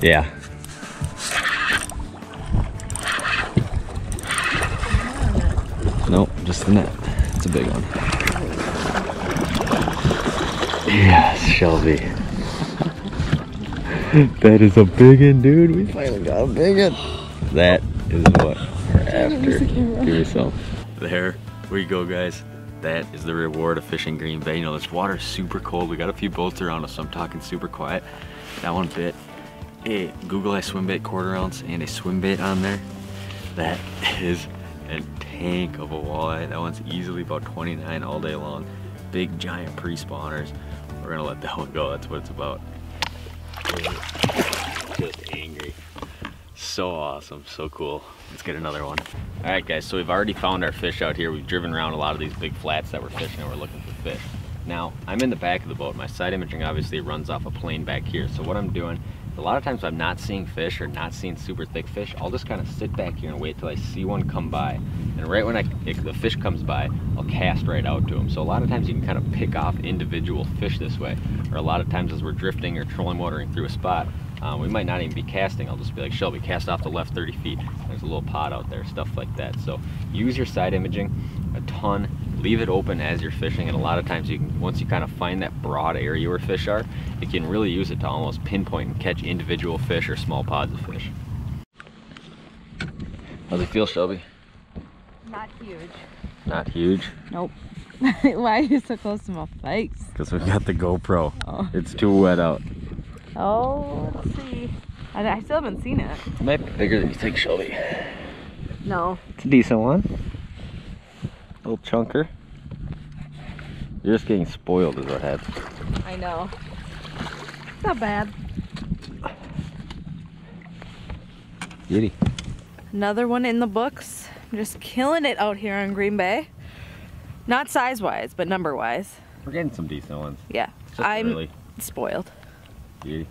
Yeah. Nope, just the net. It's a big one. Yes, Shelby. That is a biggin', dude. We finally got a biggin'. That is what we're after. Give yourself. There we go, guys. That is the reward of fishing Green Bay. You know, this water is super cold. We got a few boats around us, so I'm talking super quiet. That one bit a Google Eye swim bait quarter ounce and a swim bait on there. That is a tank of a walleye. That one's easily about 29 all day long. Big giant pre-spawners. We're gonna let that one go. That's what it's about. Just angry. So awesome, so cool. Let's get another one. All right, guys, so we've already found our fish out here. We've driven around a lot of these big flats that we're fishing and we're looking for fish. Now, I'm in the back of the boat. My side imaging obviously runs off a plane back here. So what I'm doing, a lot of times I'm not seeing fish or not seeing super thick fish. I'll just kind of sit back here and wait till I see one come by. And right when the fish comes by, I'll cast right out to them. So a lot of times you can kind of pick off individual fish this way. Or a lot of times as we're drifting or trolling watering through a spot, we might not even be casting. I'll just be like, Shelby, cast off the left 30 feet. There's a little pod out there, stuff like that. So use your side imaging a ton. Leave it open as you're fishing, and a lot of times you can, once you kind of find that broad area where fish are, you can really use it to almost pinpoint and catch individual fish or small pods of fish. How's it feel, Shelby? Not huge. Not huge? Nope. Why are you so close to my face? Because we've got the GoPro. Oh. It's too wet out. Oh, let's see. I still haven't seen it. It might be bigger than you think, Shelby. No. It's a decent one. Little chunker. You're just getting spoiled is what happens. I know. It's not bad. Beauty. Another one in the books. I'm just killing it out here on Green Bay. Not size wise, but number wise. We're getting some decent ones. Yeah. I'm early. Spoiled. Beauty.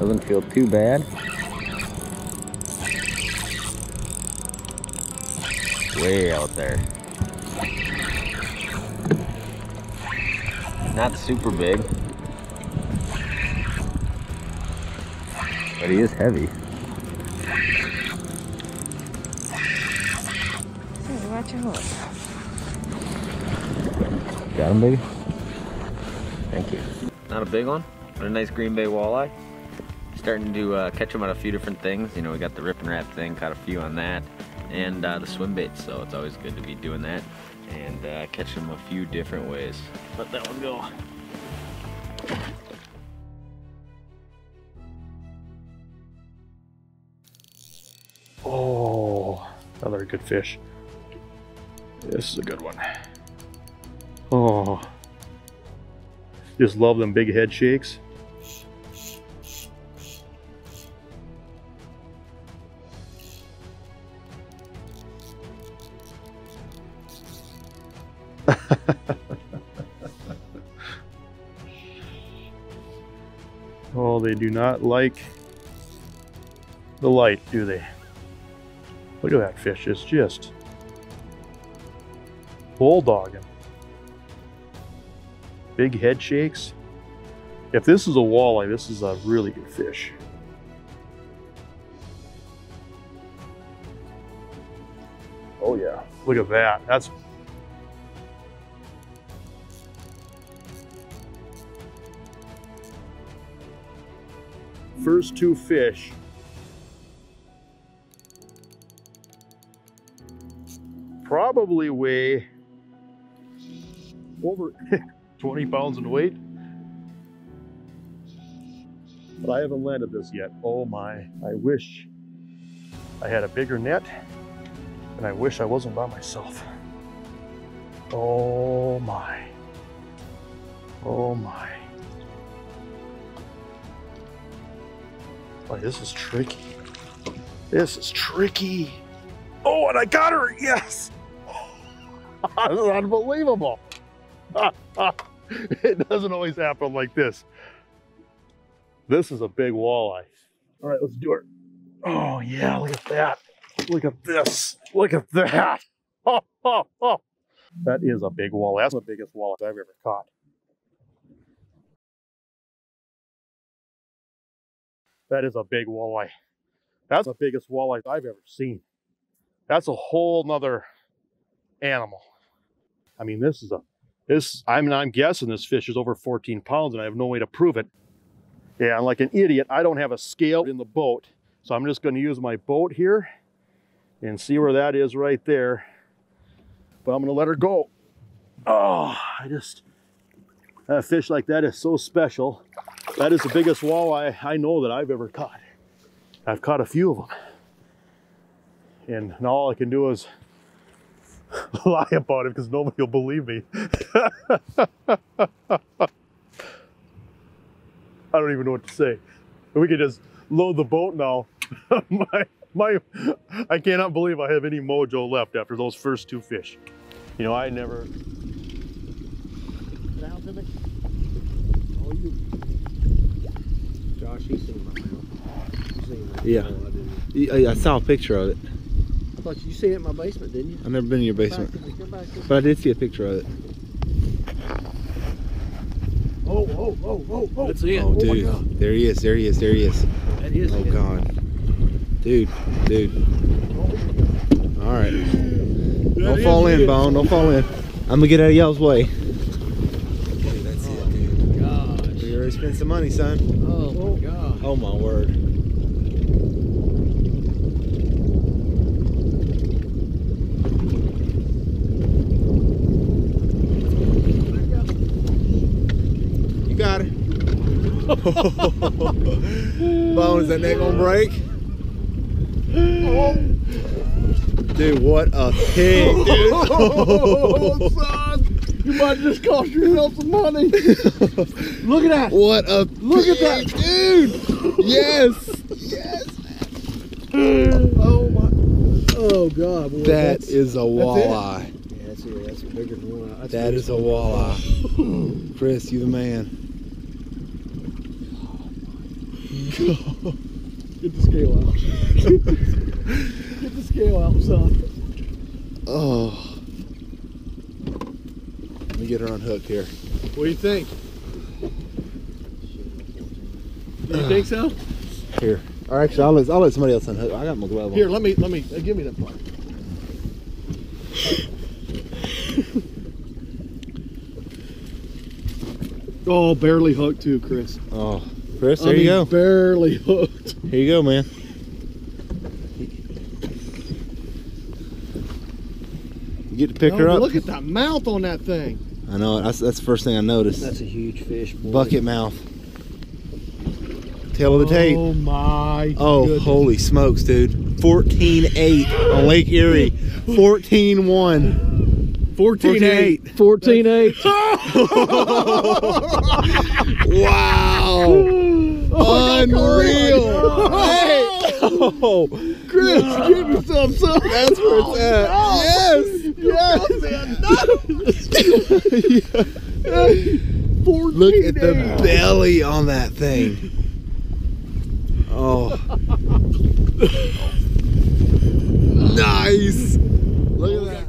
Doesn't feel too bad. Way out there. Not super big. But he is heavy. Hey, watch out. Got him, baby? Thank you. Not a big one, but a nice Green Bay walleye. Starting to catch them on a few different things. You know, we got the rip and wrap thing, caught a few on that, and the swim baits, so it's always good to be doing that and catch them a few different ways. Let that one go. Oh, another good fish. This is a good one. Oh, just love them big head shakes. Oh, they do not like the light, do they? Look at that fish, it's just bulldogging. Big head shakes. If this is a walleye, this is a really good fish. Oh yeah, look at that. That's first two fish. Probably weigh over 20 pounds in weight. But I haven't landed this yet. Oh my, I wish I had a bigger net and I wish I wasn't by myself. Oh my, oh my. Boy, this is tricky. This is tricky. Oh, and I got her, yes! This is unbelievable. It doesn't always happen like this. This is a big walleye. All right, let's do it. Oh yeah, look at that. Look at this. Look at that. Oh, oh, oh. That is a big walleye. That's the biggest walleye I've ever caught. That is a big walleye. That's the biggest walleye I've ever seen. That's a whole nother animal. I mean, this is a, I'm guessing this fish is over 14 pounds and I have no way to prove it. Yeah, and like an idiot, I don't have a scale in the boat. So I'm just gonna use my boat here and see where that is right there. But I'm gonna let her go. Oh, a fish like that is so special. That is the biggest walleye I know that I've ever caught. I've caught a few of them. And now all I can do is lie about it because nobody will believe me. I don't even know what to say. We could just load the boat now. I cannot believe I have any mojo left after those first two fish. You know, I never. Josh, he's seen my mouth. Yeah, I saw a picture of it. I thought you seen it in my basement, didn't you? I've never been in your basement, but I did see a picture of it. Oh, oh, oh, oh, oh! Let's see it. Oh, dude, there he is! There he is! There he is! That is. Oh God. Dude, dude. All right. Don't fall in, Bone. Don't fall in. I'm gonna get out of y'all's way. Dude, that's it, dude. Gosh. We already spent some money, son. Oh my God. Oh my word. You got it. Bone, is that neck gonna break? Oh. Dude, what a pig, dude. Oh, son, you might just cost yourself some money. Look at that. What a Look pig, at that. Dude. Yes. Yes, man. Oh, my. Oh, God. Boy, that is a walleye. Yeah, that's it. That's bigger than one. That is a walleye. Chris, you the man. Oh, my God. Get the scale out. Get the scale out, son. Oh. Let me get her unhooked here. What do you think? Do you think so? Here. Or actually, I'll let somebody else unhook. I got my glove on. Here, let me, give me that part. Oh, barely hooked too, Chris. Oh. Chris, there you go. Barely hooked. Here you go, man. You get to pick her up. Look at that mouth on that thing. I know it. That's the first thing I noticed. That's a huge fish, boy. Bucket mouth. Tail of the tape. Oh my. Oh, goodness. Holy smokes, dude. 14-8 on Lake Erie. 14-1. 14-8. 14-8. Wow. Oh, unreal. Hey. Oh. Chris, give me some. That's where it's at. No. Yes. Yes. 14. Look at the belly on that thing. Oh. Nice. Look at that.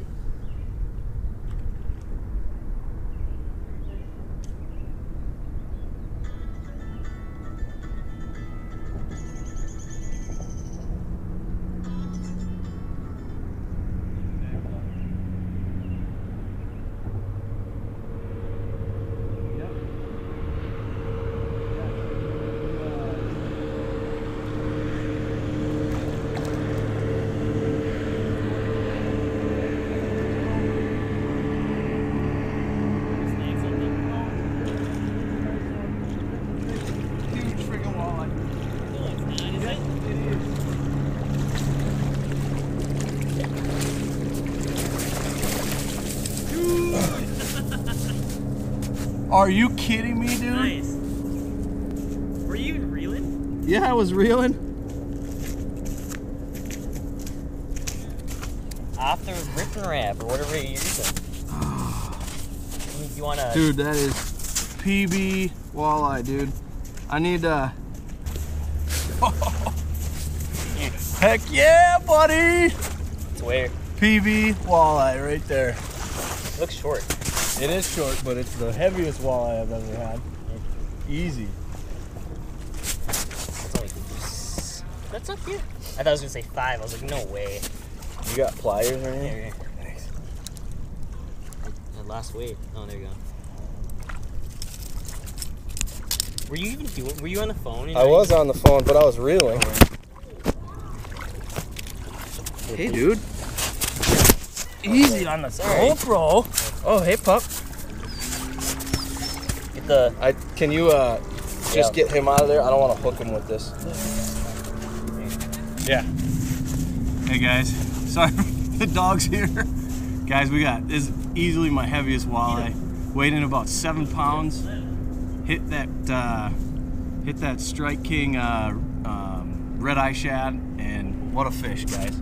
Are you kidding me, dude? Nice. Were you even reeling? Yeah, I was reeling. Off the rip and wrap or whatever you're using. You want to... Dude, that is PB walleye, dude. I need to... Heck yeah, buddy! It's where? PB walleye right there. It looks short. It is short, but it's the heaviest walleye I've ever had. Easy. That's up here. I thought I was gonna say 5. I was like, no way. You got pliers right here? Yeah. Nice. That last weight. Oh, there you go. Were you even doing? Were you on the phone? I was on the phone, but I was reeling. Hey, dude. Easy on the GoPro. Oh, hey, pup. Get the. Can you just get him out of there? I don't want to hook him with this. Yeah. Hey guys, sorry the dog's here. Guys, we got this is easily my heaviest walleye, weighed in about 7 pounds. Hit that Strike King Red Eye Shad, and what a fish, guys!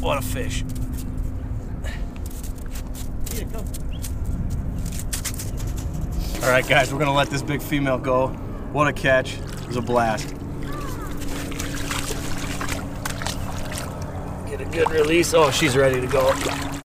What a fish! Here, go. All right, guys, we're gonna let this big female go. What a catch! It was a blast. Get a good release. Oh, she's ready to go.